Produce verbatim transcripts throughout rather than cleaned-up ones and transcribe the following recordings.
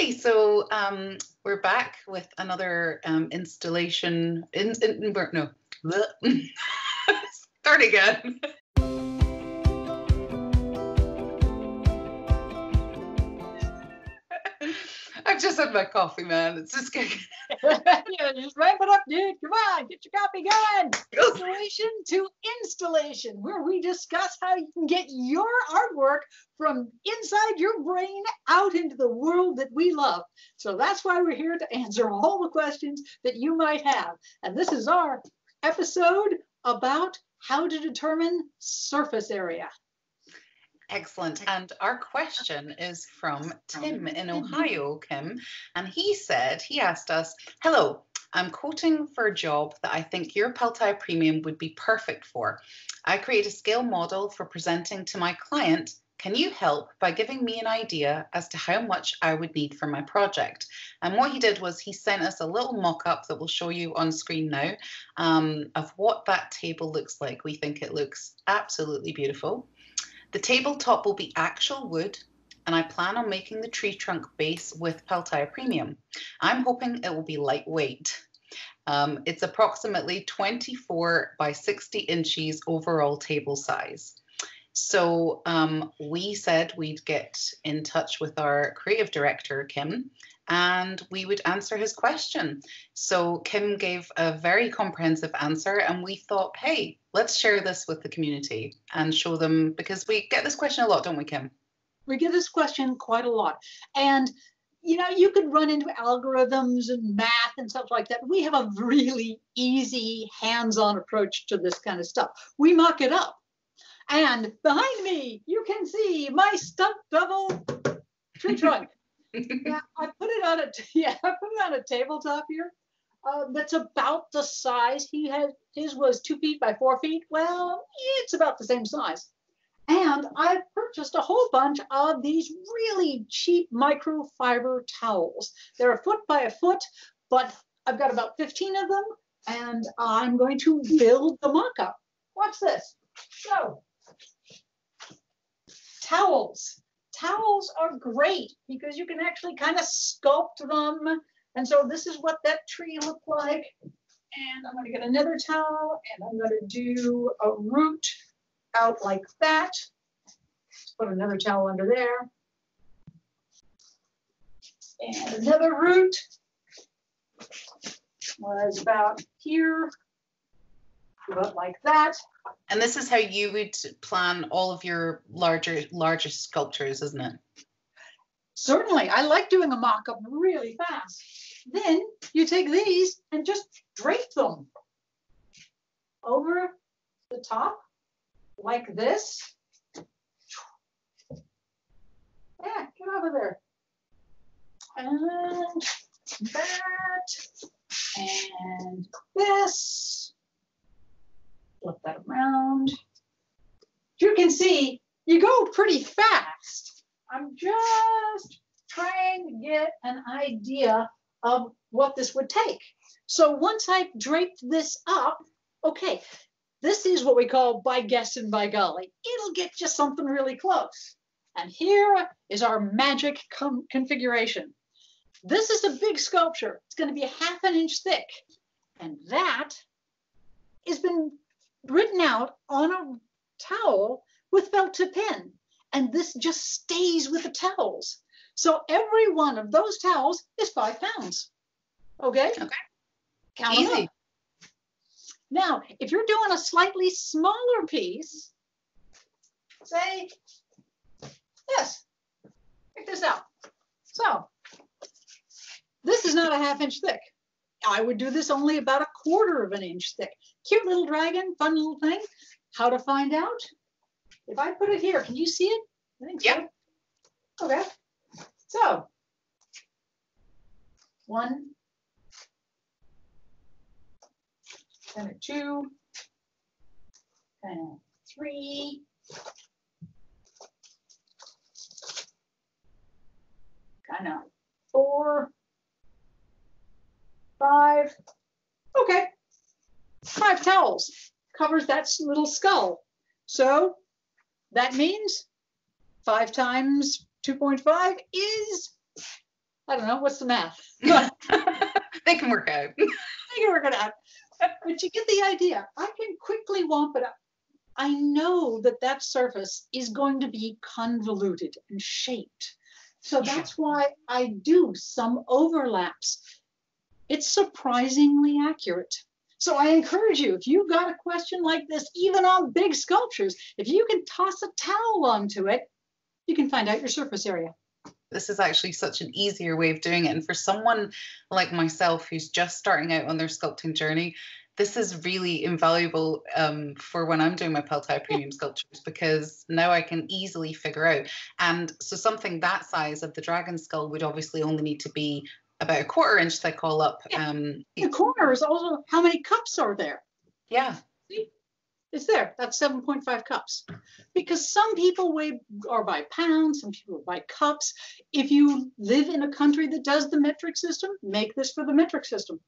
Okay, so um, we're back with another um, installation. In, in, no, start again. I've just had my coffee, man. It's just good. Yeah, just ramp it up, dude. Come on, get your coffee going. Installation to installation, where we discuss how you can get your artwork from inside your brain out into the world that we love. So that's why we're here to answer all the questions that you might have. And this is our episode about how to determine surface area. Excellent. And our question is from Tim in Ohio, Kim. And he said, he asked us, hello, I'm quoting for a job that I think your Pal Tiya Premium would be perfect for. I create a scale model for presenting to my client. Can you help by giving me an idea as to how much I would need for my project? And what he did was he sent us a little mock-up that we'll show you on screen now um, of what that table looks like. We think it looks absolutely beautiful. The tabletop will be actual wood, and I plan on making the tree trunk base with Pal Tiya Premium. I'm hoping it will be lightweight. Um, it's approximately twenty-four by sixty inches overall table size. So um, we said we'd get in touch with our creative director, Kim, and we would answer his question. So Kim gave a very comprehensive answer, and we thought, hey, let's share this with the community and show them, because we get this question a lot, don't we, Kim? We get this question quite a lot. And, you know, you could run into algorithms and math and stuff like that. We have a really easy, hands-on approach to this kind of stuff. We mock it up. And behind me, you can see my stump double tree trunk. Yeah, I put it on a yeah, I put it on a tabletop here. Uh, that's about the size he had. His was two feet by four feet. Well, it's about the same size. And I purchased a whole bunch of these really cheap microfiber towels. They're a foot by a foot, but I've got about fifteen of them, and I'm going to build the mock-up. Watch this. So, towels. Towels are great because you can actually kind of sculpt them. And so this is what that tree looked like. And I'm going to get another towel, and I'm going to do a root out like that. Just put another towel under there. And another root was about here, about like that. And this is how you would plan all of your larger, larger sculptures, isn't it? Certainly. I like doing a mock-up really fast. Then you take these and just drape them over the top like this. Yeah, get over there. And that. And this. Flip that around. You can see you go pretty fast. I'm just trying to get an idea of what this would take. So once I've draped this up, okay, this is what we call by guess and by golly. It'll get you something really close. And here is our magic configuration. This is a big sculpture. It's going to be half an inch thick. And that has been written out on a towel with felt tip pen. And this just stays with the towels. So every one of those towels is five pounds. Okay? Okay. Count Easy. Them up. Now, if you're doing a slightly smaller piece, say this. Check this out. So this is not a half inch thick. I would do this only about a quarter of an inch thick. Cute little dragon, fun little thing. How to find out? If I put it here, can you see it? I think so. Yep. Okay. So, one, and a two, and a three, kind of four, five. Okay, five towels covers that little skull. So that means five times two point five is I don't know. What's the math? They can work out. They can work it out. But you get the idea. I can quickly womp it up. I know that that surface is going to be convoluted and shaped. So that's why I do some overlaps. It's surprisingly accurate. So I encourage you, if you've got a question like this, even on big sculptures, if you can toss a towel onto it, you can find out your surface area. This is actually such an easier way of doing it. And for someone like myself who's just starting out on their sculpting journey, this is really invaluable um, for when I'm doing my Pal Tiya Premium sculptures, because now I can easily figure out. And so something that size of the dragon skull would obviously only need to be about a quarter inch thick all up. Yeah. Um, the corner is also how many cups are there. Yeah. See? It's there. That's seven point five cups. Because some people weigh are by pounds, some people are by cups. If you live in a country that does the metric system, make this for the metric system.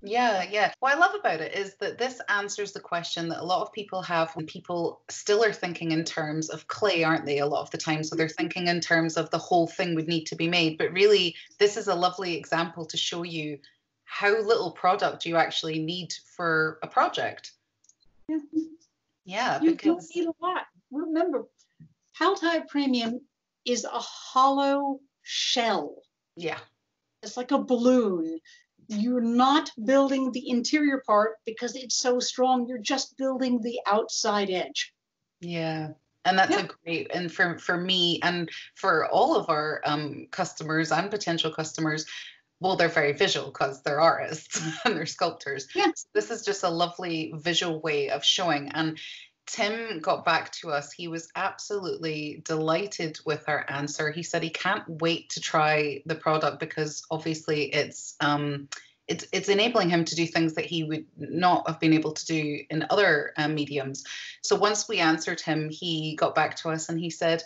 Yeah, yeah. What I love about it is that this answers the question that a lot of people have when people still are thinking in terms of clay, aren't they, a lot of the time? So they're thinking in terms of the whole thing would need to be made. But really, this is a lovely example to show you how little product you actually need for a project. Yeah, yeah you because... don't need a lot. Remember, Pal Tiya Premium is a hollow shell. Yeah. It's like a balloon. You're not building the interior part because it's so strong. You're just building the outside edge. Yeah. And that's yeah. a great, and for, for me and for all of our um, customers and potential customers, well, they're very visual because they're artists and they're sculptors. Yeah. So this is just a lovely visual way of showing. And Tim got back to us. He was absolutely delighted with our answer. He said he can't wait to try the product because obviously it's um, it's, it's enabling him to do things that he would not have been able to do in other uh, mediums. So once we answered him, he got back to us and he said,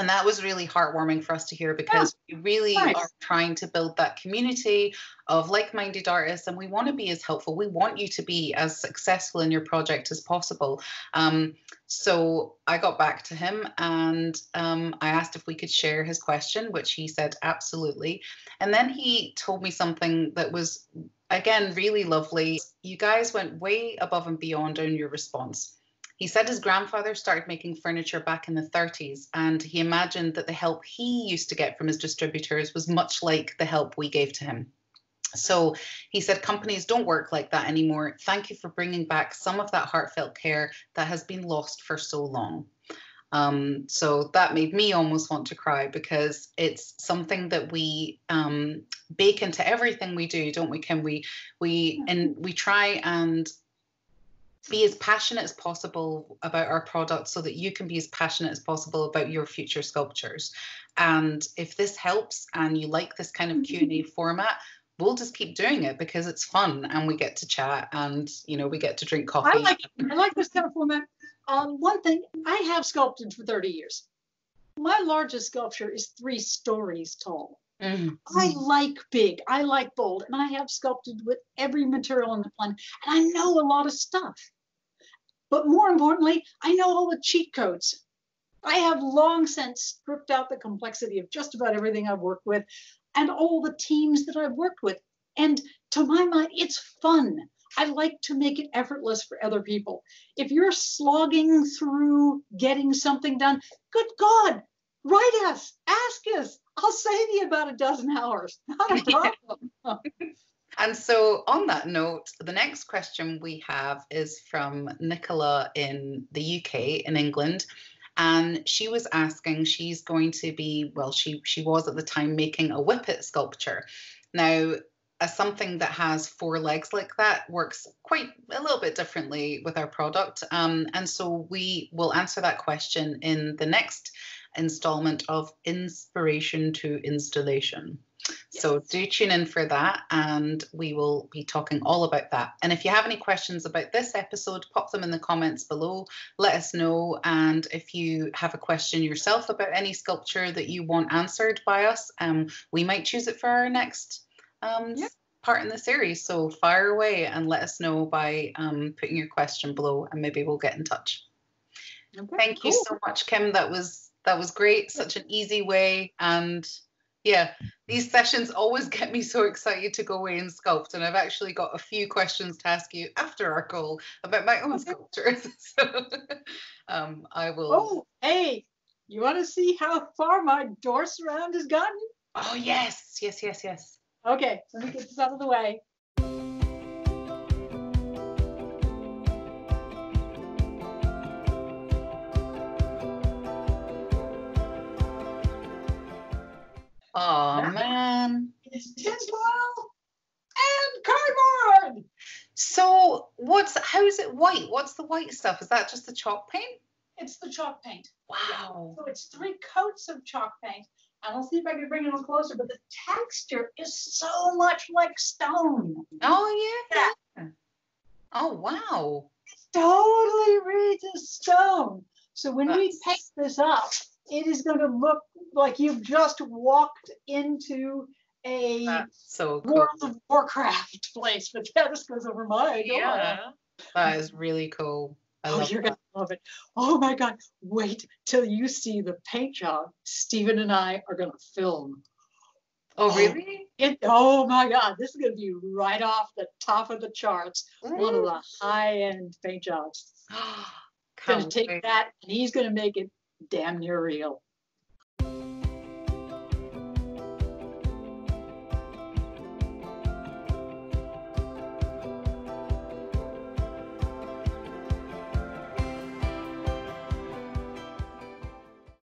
and that was really heartwarming for us to hear because yeah, we really nice. are trying to build that community of like-minded artists, and we want to be as helpful. We want you to be as successful in your project as possible. Um, so I got back to him and um, I asked if we could share his question, which he said absolutely. And then he told me something that was, again, really lovely. You guys went way above and beyond on your response. He said his grandfather started making furniture back in the thirties, and he imagined that the help he used to get from his distributors was much like the help we gave to him. So he said companies don't work like that anymore. Thank you for bringing back some of that heartfelt care that has been lost for so long. Um, so that made me almost want to cry because it's something that we um, bake into everything we do, don't we, Kim? We, we, and we try and be as passionate as possible about our product so that you can be as passionate as possible about your future sculptures. And if this helps and you like this kind of Q and A format, we'll just keep doing it because it's fun and we get to chat and, you know, we get to drink coffee. I like, I like this kind of format. Um, one thing, I have sculpted for thirty years. My largest sculpture is three stories tall. Mm. I like big, I like bold, and I have sculpted with every material on the planet, and I know a lot of stuff. But more importantly, I know all the cheat codes. I have long since stripped out the complexity of just about everything I've worked with and all the teams that I've worked with. And to my mind, it's fun. I like to make it effortless for other people. If you're slogging through getting something done, good God, write us, ask us. I'll save you about a dozen hours. Not a problem. Yeah. And so on that note, the next question we have is from Nicola in the U K, in England. And she was asking, she's going to be, well, she, she was at the time making a whippet sculpture. Now, as something that has four legs like that works quite a little bit differently with our product. Um, and so we will answer that question in the next installment of Inspiration to Installation. Yes. So do tune in for that and we will be talking all about that. And if you have any questions about this episode, pop them in the comments below. Let us know. And if you have a question yourself about any sculpture that you want answered by us, um, we might choose it for our next um, yeah. part in the series. So fire away and let us know by um, putting your question below and maybe we'll get in touch. Okay, Thank cool. you so much, Kim. That was that was great. Such an easy way, and yeah, these sessions always get me so excited to go away and sculpt. And I've actually got a few questions to ask you after our call about my own sculptures. So, um, I will. Oh, hey, you want to see how far my door surround has gotten? Oh yes, yes, yes, yes. Okay, let me get this out of the way. Oh man. It's tinfoil and cardboard. So what's, how is it white? What's the white stuff? Is that just the chalk paint? It's the chalk paint. Wow. Yeah. So it's three coats of chalk paint. And I'll see if I can bring it a little closer, but the texture is so much like stone. Oh yeah. yeah. Oh wow. It totally reads as stone. So when That's... we paint this up, it is going to look like you've just walked into a so cool. World of Warcraft place, but yeah, this goes over my yeah. That is really cool. I oh, you're going to love it. Oh my God, wait till you see the paint job Stephen and I are going to film. Oh, really? It, oh my God, this is going to be right off the top of the charts. Ooh. One of the high-end paint jobs. Going to take that, and he's going to make it damn near real.